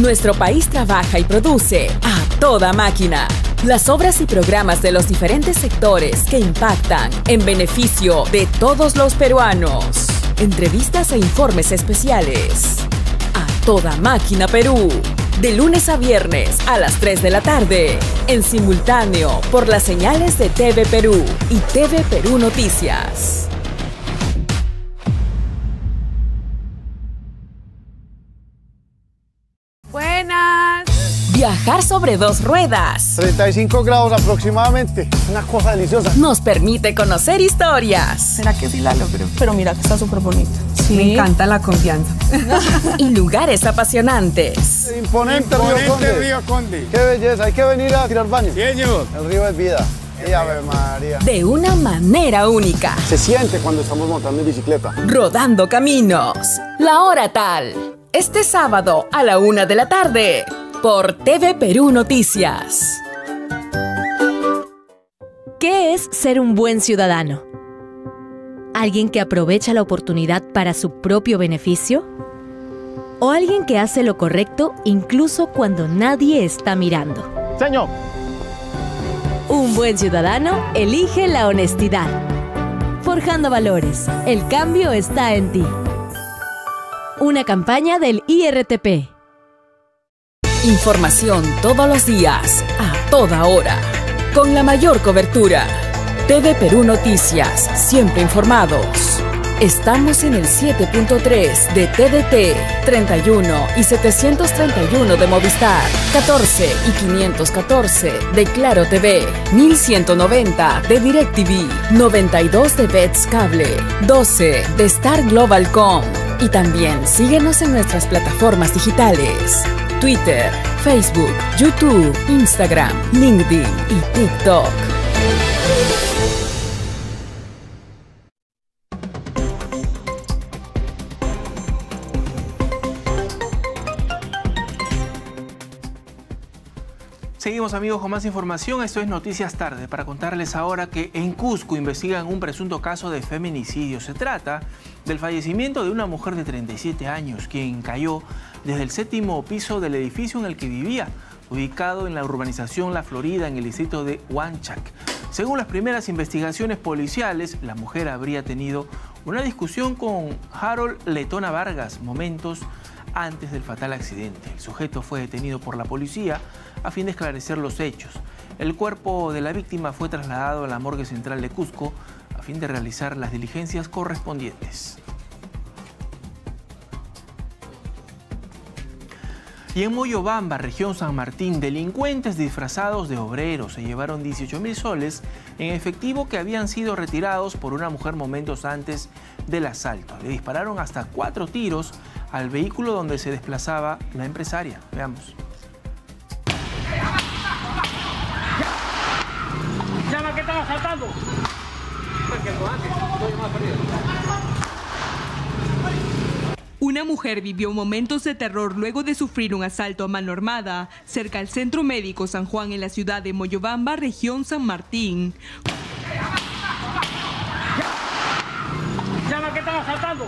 Nuestro país trabaja y produce a toda máquina. Las obras y programas de los diferentes sectores que impactan en beneficio de todos los peruanos. Entrevistas e informes especiales. A toda máquina Perú. De lunes a viernes a las 3 de la tarde, en simultáneo por las señales de TV Perú y TV Perú Noticias. Buenas. Viajar sobre dos ruedas. 35 grados aproximadamente. Una cosa deliciosa. Nos permite conocer historias. ¿Será que sí la logró? Pero mira que está súper bonita. Sí. Me encanta la confianza. Y lugares apasionantes. Imponente Río Conde. Qué belleza. Hay que venir a tirar baños. Señor. El río es vida. Y Ave María. De una manera única. Se siente cuando estamos montando en bicicleta. Rodando Caminos. La hora tal. Este sábado a la 1 de la tarde. Por TV Perú Noticias. ¿Qué es ser un buen ciudadano? ¿Alguien que aprovecha la oportunidad para su propio beneficio? ¿O alguien que hace lo correcto incluso cuando nadie está mirando? Señor. Un buen ciudadano elige la honestidad. Forjando valores, el cambio está en ti. Una campaña del IRTP. Información todos los días, a toda hora, con la mayor cobertura. TV Perú Noticias, siempre informados. Estamos en el 7.3 de TDT, 31 y 731 de Movistar, 14 y 514 de Claro TV, 1190 de DirecTV, 92 de Bets Cable, 12 de Star Global.com. Y también síguenos en nuestras plataformas digitales. Twitter, Facebook, YouTube, Instagram, LinkedIn y TikTok. Seguimos amigos con más información, esto es Noticias Tarde, para contarles ahora que en Cusco investigan un presunto caso de feminicidio. Se trata del fallecimiento de una mujer de 37 años, quien cayó desde el 7º piso del edificio en el que vivía, ubicado en la urbanización La Florida, en el distrito de Huanchac. Según las primeras investigaciones policiales, la mujer habría tenido una discusión con Harold Letona Vargas momentos antes del fatal accidente. El sujeto fue detenido por la policía a fin de esclarecer los hechos. El cuerpo de la víctima fue trasladado a la morgue central de Cusco a fin de realizar las diligencias correspondientes. Y en Moyobamba, región San Martín, delincuentes disfrazados de obreros se llevaron 18.000 soles en efectivo que habían sido retirados por una mujer momentos antes del asalto. Le dispararon hasta 4 tiros al vehículo donde se desplazaba la empresaria. Veamos. ¡Llama que están asaltando! Una mujer vivió momentos de terror luego de sufrir un asalto a mano armada cerca al Centro Médico San Juan en la ciudad de Moyobamba, región San Martín. ¡Llama que están asaltando!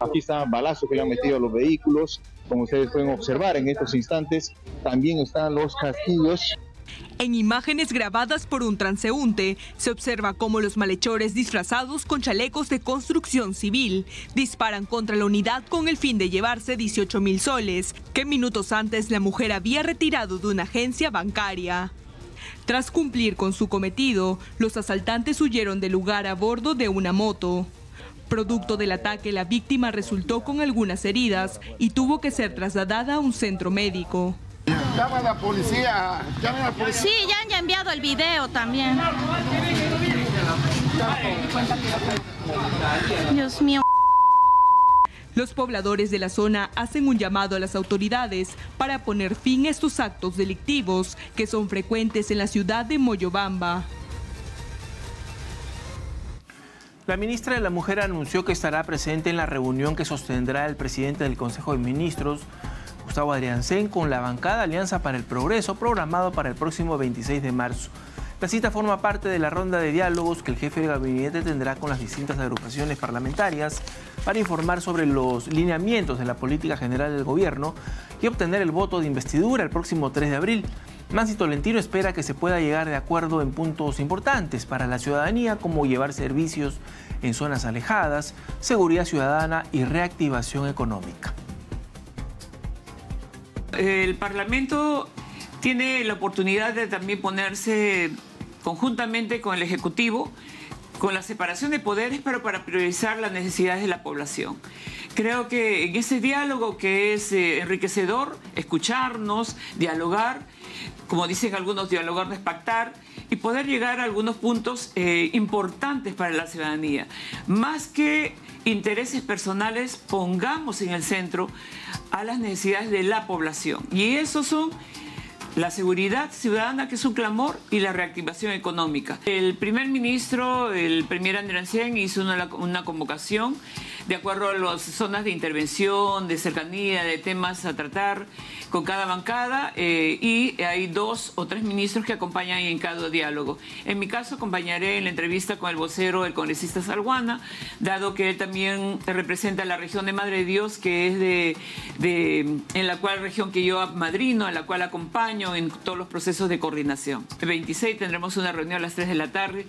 Aquí están balazos que le han metido a los vehículos, como ustedes pueden observar en estos instantes. También están los castillos En imágenes grabadas por un transeúnte, se observa cómo los malhechores disfrazados con chalecos de construcción civil disparan contra la unidad con el fin de llevarse 18.000 soles, que minutos antes la mujer había retirado de una agencia bancaria. Tras cumplir con su cometido, los asaltantes huyeron del lugar a bordo de una moto. Producto del ataque, la víctima resultó con algunas heridas y tuvo que ser trasladada a un centro médico. Llama a la policía. Sí, ya han enviado el video también. Dios mío. Los pobladores de la zona hacen un llamado a las autoridades para poner fin a estos actos delictivos que son frecuentes en la ciudad de Moyobamba. La ministra de la Mujer anunció que estará presente en la reunión que sostendrá el presidente del Consejo de Ministros, Gustavo Adrianzén, con la bancada Alianza para el Progreso, programado para el próximo 26 de marzo. La cita forma parte de la ronda de diálogos que el jefe de gabinete tendrá con las distintas agrupaciones parlamentarias para informar sobre los lineamientos de la política general del gobierno y obtener el voto de investidura el próximo 3 de abril. Nancy Tolentino espera que se pueda llegar de acuerdo en puntos importantes para la ciudadanía, como llevar servicios en zonas alejadas, seguridad ciudadana y reactivación económica. El Parlamento tiene la oportunidad de también ponerse conjuntamente con el Ejecutivo, con la separación de poderes, pero para priorizar las necesidades de la población. Creo que en ese diálogo, que es enriquecedor, escucharnos, dialogar, como dicen algunos, dialogar no es pactar, y poder llegar a algunos puntos importantes para la ciudadanía. Más que intereses personales, pongamos en el centro a las necesidades de la población. Y eso son la seguridad ciudadana, que es un clamor, y la reactivación económica. El primer ministro, el premier Adrianzén, hizo una convocación de acuerdo a las zonas de intervención, de cercanía, de temas a tratar con cada bancada, y hay 2 o 3 ministros que acompañan en cada diálogo. En mi caso, acompañaré en la entrevista con el vocero, el congresista Salguana, dado que él también representa la región de Madre de Dios, que es en la cual región que yo apadrino, a la cual acompaño en todos los procesos de coordinación. El 26 tendremos una reunión a las 3 de la tarde.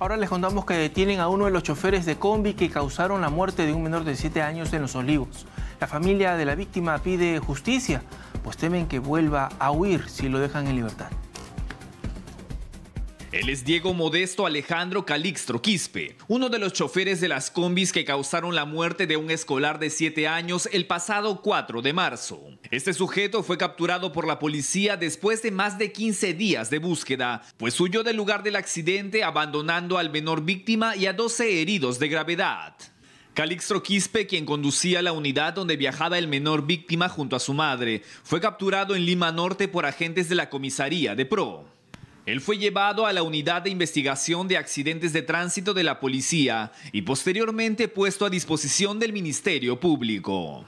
Ahora les contamos que detienen a uno de los choferes de combi que causaron la muerte de un menor de 7 años en Los Olivos. La familia de la víctima pide justicia, pues temen que vuelva a huir si lo dejan en libertad. Él es Diego Modesto Alejandro Calixtro Quispe, uno de los choferes de las combis que causaron la muerte de un escolar de 7 años el pasado 4 de marzo. Este sujeto fue capturado por la policía después de más de 15 días de búsqueda, pues huyó del lugar del accidente abandonando al menor víctima y a 12 heridos de gravedad. Calixtro Quispe, quien conducía la unidad donde viajaba el menor víctima junto a su madre, fue capturado en Lima Norte por agentes de la comisaría de PRO. Él fue llevado a la unidad de investigación de accidentes de tránsito de la policía y posteriormente puesto a disposición del Ministerio Público.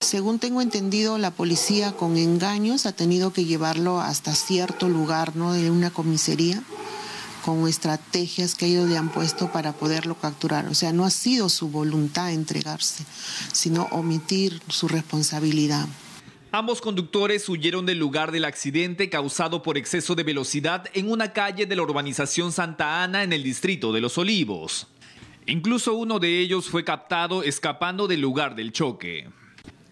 Según tengo entendido, la policía con engaños ha tenido que llevarlo hasta cierto lugar, ¿no?, de una comisaría, con estrategias que ellos le han puesto para poderlo capturar. O sea, no ha sido su voluntad entregarse, sino omitir su responsabilidad. Ambos conductores huyeron del lugar del accidente causado por exceso de velocidad en una calle de la urbanización Santa Ana en el distrito de Los Olivos. Incluso uno de ellos fue captado escapando del lugar del choque.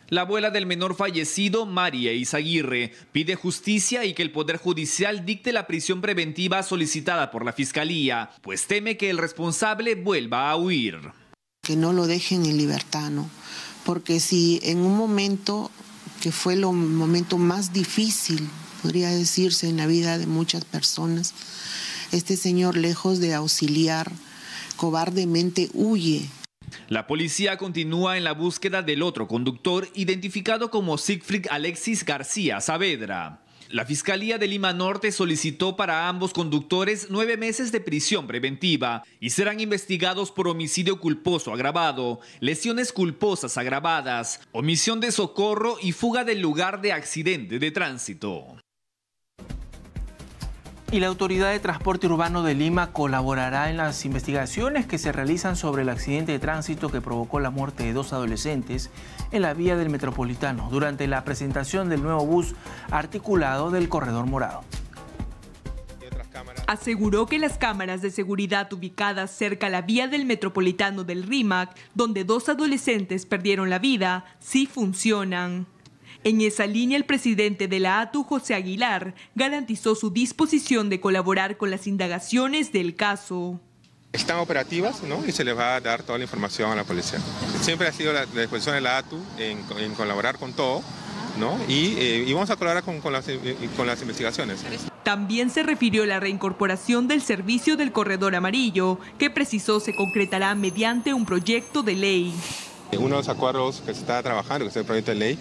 La abuela del menor fallecido, María Izaguirre, pide justicia y que el Poder Judicial dicte la prisión preventiva solicitada por la Fiscalía, pues teme que el responsable vuelva a huir. Que no lo dejen en libertad, ¿no? Porque si en un momento, que fue el momento más difícil, podría decirse, en la vida de muchas personas, este señor, lejos de auxiliar, cobardemente huye. La policía continúa en la búsqueda del otro conductor, identificado como Siegfried Alexis García Saavedra. La Fiscalía de Lima Norte solicitó para ambos conductores 9 meses de prisión preventiva y serán investigados por homicidio culposo agravado, lesiones culposas agravadas, omisión de socorro y fuga del lugar de accidente de tránsito. Y la Autoridad de Transporte Urbano de Lima colaborará en las investigaciones que se realizan sobre el accidente de tránsito que provocó la muerte de dos adolescentes en la vía del Metropolitano durante la presentación del nuevo bus articulado del Corredor Morado. Aseguró que las cámaras de seguridad ubicadas cerca a la vía del Metropolitano del Rímac, donde dos adolescentes perdieron la vida, sí funcionan. En esa línea, el presidente de la ATU, José Aguilar, garantizó su disposición de colaborar con las indagaciones del caso. Están operativas, ¿no? Y se les va a dar toda la información a la policía. Siempre ha sido la disposición de la ATU en colaborar con todo, ¿no? Y vamos a colaborar con las investigaciones. También se refirió a la reincorporación del servicio del Corredor Amarillo, que precisó se concretará mediante un proyecto de ley. Uno de los acuerdos que se está trabajando, que es el proyecto de ley,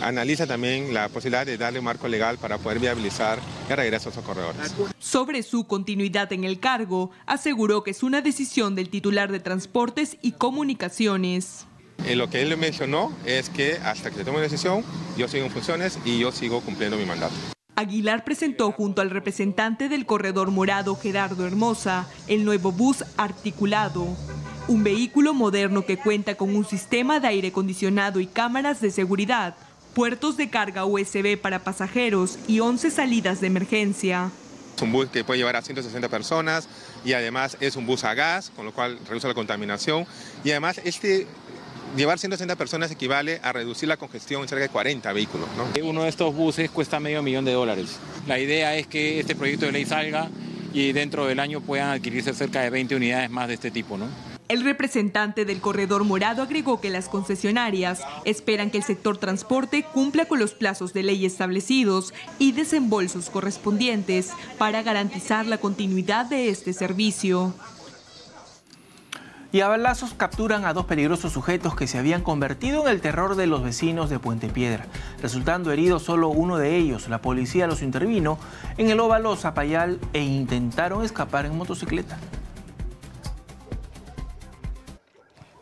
analiza también la posibilidad de darle un marco legal para poder viabilizar el regreso a esos corredores. Sobre su continuidad en el cargo, aseguró que es una decisión del titular de Transportes y Comunicaciones. Lo que él mencionó es que hasta que se tome una decisión, yo sigo en funciones y yo sigo cumpliendo mi mandato. Aguilar presentó junto al representante del Corredor Morado, Gerardo Hermosa, el nuevo bus articulado. Un vehículo moderno que cuenta con un sistema de aire acondicionado y cámaras de seguridad, puertos de carga USB para pasajeros y 11 salidas de emergencia. Es un bus que puede llevar a 160 personas y además es un bus a gas, con lo cual reduce la contaminación. Y además llevar 160 personas equivale a reducir la congestión en cerca de 40 vehículos, ¿no? Uno de estos buses cuesta $500,000. La idea es que este proyecto de ley salga y dentro del año puedan adquirirse cerca de 20 unidades más de este tipo, ¿no? El representante del Corredor Morado agregó que las concesionarias esperan que el sector transporte cumpla con los plazos de ley establecidos y desembolsos correspondientes para garantizar la continuidad de este servicio. Y a balazos capturan a dos peligrosos sujetos que se habían convertido en el terror de los vecinos de Puente Piedra, resultando herido solo uno de ellos. La policía los intervino en el óvalo Zapayal e intentaron escapar en motocicleta.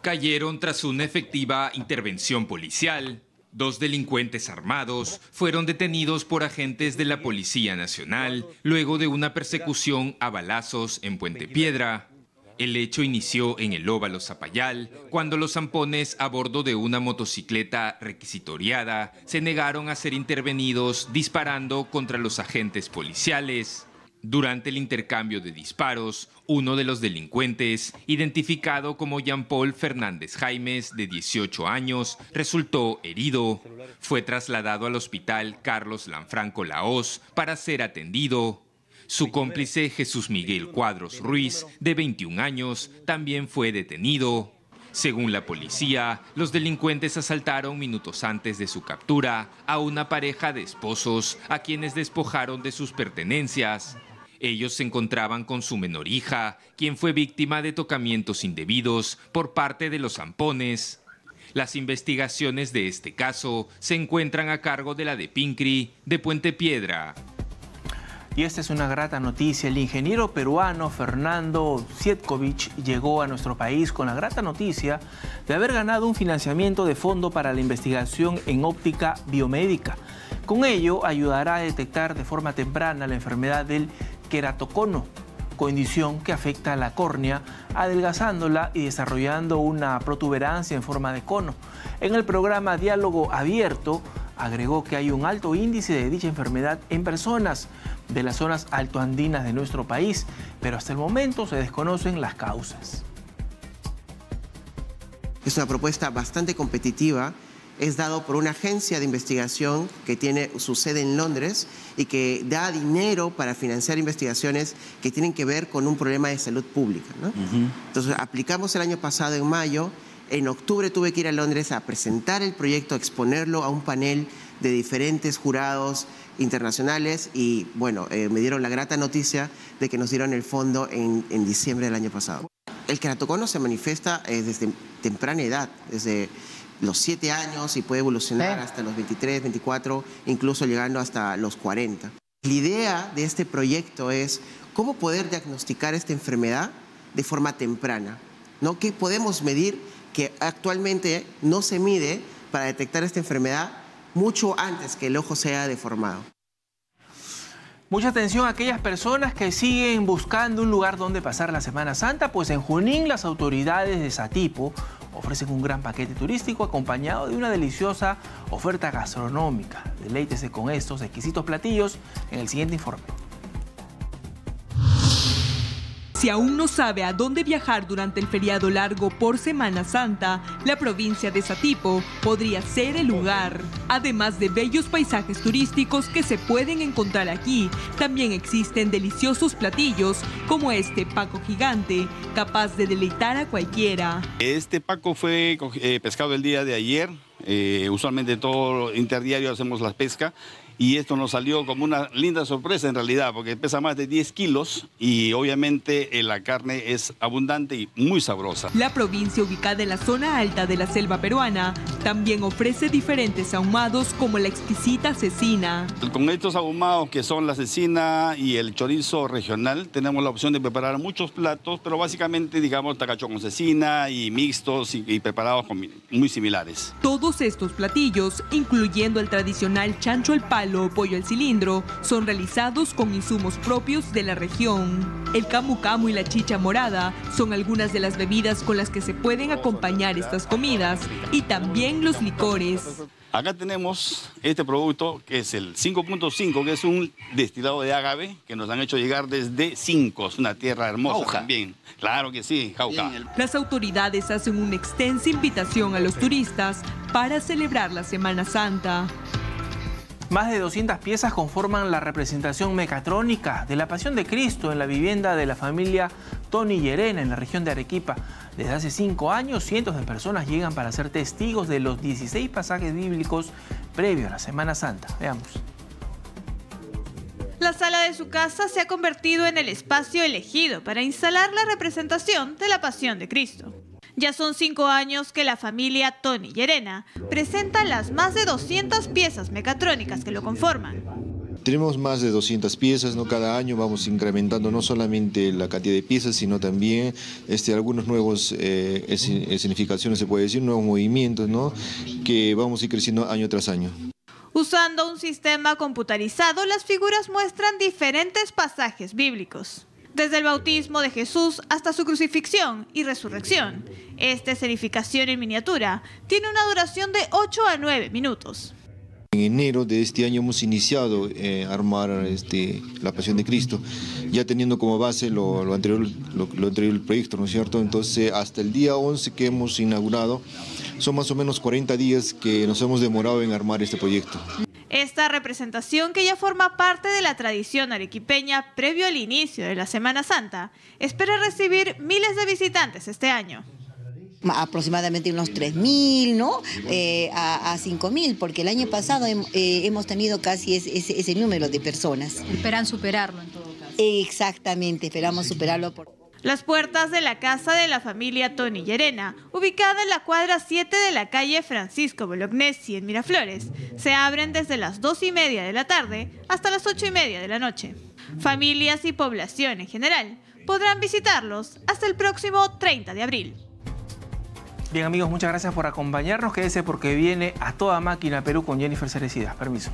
Cayeron tras una efectiva intervención policial. Dos delincuentes armados fueron detenidos por agentes de la Policía Nacional luego de una persecución a balazos en Puente Piedra. El hecho inició en el óvalo Zapayal, cuando los zampones a bordo de una motocicleta requisitoriada se negaron a ser intervenidos disparando contra los agentes policiales. Durante el intercambio de disparos, uno de los delincuentes, identificado como Jean-Paul Fernández Jaimes, de 18 años, resultó herido. Fue trasladado al hospital Carlos Lanfranco Lahoz para ser atendido. Su cómplice, Jesús Miguel Cuadros Ruiz, de 21 años, también fue detenido. Según la policía, los delincuentes asaltaron minutos antes de su captura a una pareja de esposos a quienes despojaron de sus pertenencias. Ellos se encontraban con su menor hija, quien fue víctima de tocamientos indebidos por parte de los zampones. Las investigaciones de este caso se encuentran a cargo de la DEPINCRI de Puente Piedra. Y esta es una grata noticia. El ingeniero peruano Fernando Sietkovich llegó a nuestro país con la grata noticia de haber ganado un financiamiento de fondo para la investigación en óptica biomédica. Con ello ayudará a detectar de forma temprana la enfermedad del queratocono, condición que afecta a la córnea, adelgazándola y desarrollando una protuberancia en forma de cono. En el programa Diálogo Abierto, agregó que hay un alto índice de dicha enfermedad en personas de las zonas altoandinas de nuestro país, pero hasta el momento se desconocen las causas. Es una propuesta bastante competitiva, es dado por una agencia de investigación que tiene su sede en Londres y que da dinero para financiar investigaciones que tienen que ver con un problema de salud pública, ¿no? Entonces aplicamos el año pasado en mayo. En octubre tuve que ir a Londres a presentar el proyecto, a exponerlo a un panel de diferentes jurados internacionales y, bueno, me dieron la grata noticia de que nos dieron el fondo en diciembre del año pasado. El queratocono se manifiesta desde temprana edad, desde los 7 años y puede evolucionar hasta los 23, 24, incluso llegando hasta los 40. La idea de este proyecto es cómo poder diagnosticar esta enfermedad de forma temprana, ¿no? ¿Qué podemos medir que actualmente no se mide para detectar esta enfermedad mucho antes que el ojo sea deformado? Mucha atención a aquellas personas que siguen buscando un lugar donde pasar la Semana Santa, pues en Junín las autoridades de Satipo ofrecen un gran paquete turístico acompañado de una deliciosa oferta gastronómica. Deleítese con estos exquisitos platillos en el siguiente informe. Si aún no sabe a dónde viajar durante el feriado largo por Semana Santa, la provincia de Satipo podría ser el lugar. Además de bellos paisajes turísticos que se pueden encontrar aquí, también existen deliciosos platillos como este paco gigante, capaz de deleitar a cualquiera. Este paco fue pescado el día de ayer, usualmente todo interdiario hacemos la pesca. Y esto nos salió como una linda sorpresa en realidad, porque pesa más de 10 kilos y obviamente la carne es abundante y muy sabrosa. La provincia, ubicada en la zona alta de la selva peruana, también ofrece diferentes ahumados como la exquisita cecina. Con estos ahumados que son la cecina y el chorizo regional, tenemos la opción de preparar muchos platos, pero básicamente digamos tacachón con cecina y mixtos y preparados muy similares. Todos estos platillos, incluyendo el tradicional chancho al palo o pollo al cilindro, son realizados con insumos propios de la región. El camu camu y la chicha morada son algunas de las bebidas con las que se pueden acompañar estas comidas, y también los licores. Acá tenemos este producto que es el 5.5, que es un destilado de agave que nos han hecho llegar desde Cinco, es una tierra hermosa. Jauja. También. Claro que sí, Jauja. Las autoridades hacen una extensa invitación a los turistas para celebrar la Semana Santa. Más de 200 piezas conforman la representación mecatrónica de la Pasión de Cristo en la vivienda de la familia Tony Llerena en la región de Arequipa. Desde hace 5 años, cientos de personas llegan para ser testigos de los 16 pasajes bíblicos previo a la Semana Santa. Veamos. La sala de su casa se ha convertido en el espacio elegido para instalar la representación de la Pasión de Cristo. Ya son 5 años que la familia Tony Llerena presenta las más de 200 piezas mecatrónicas que lo conforman. Tenemos más de 200 piezas, ¿no? Cada año vamos incrementando no solamente la cantidad de piezas, sino también algunos nuevos significaciones, se puede decir, nuevos movimientos, ¿no? Que vamos a ir creciendo año tras año. Usando un sistema computarizado, las figuras muestran diferentes pasajes bíblicos. Desde el bautismo de Jesús hasta su crucifixión y resurrección, esta escenificación en miniatura tiene una duración de 8 a 9 minutos. En enero de este año hemos iniciado a armar la Pasión de Cristo, ya teniendo como base lo anterior del proyecto, ¿no es cierto? Entonces, hasta el día 11 que hemos inaugurado, son más o menos 40 días que nos hemos demorado en armar este proyecto. Esta representación, que ya forma parte de la tradición arequipeña previo al inicio de la Semana Santa, espera recibir miles de visitantes este año. Aproximadamente unos 3.000, ¿no? A 5.000, porque el año pasado hemos tenido casi ese número de personas. Esperan superarlo en todo caso. Exactamente, esperamos superarlo. Las puertas de la casa de la familia Tony Llerena, ubicada en la cuadra 7 de la calle Francisco Bolognesi en Miraflores, se abren desde las 2:30 de la tarde hasta las 8:30 de la noche. Familias y población en general podrán visitarlos hasta el próximo 30 de abril. Bien, amigos, muchas gracias por acompañarnos. Quédese porque viene A Toda Máquina Perú con Jennifer Cerecida. Permiso.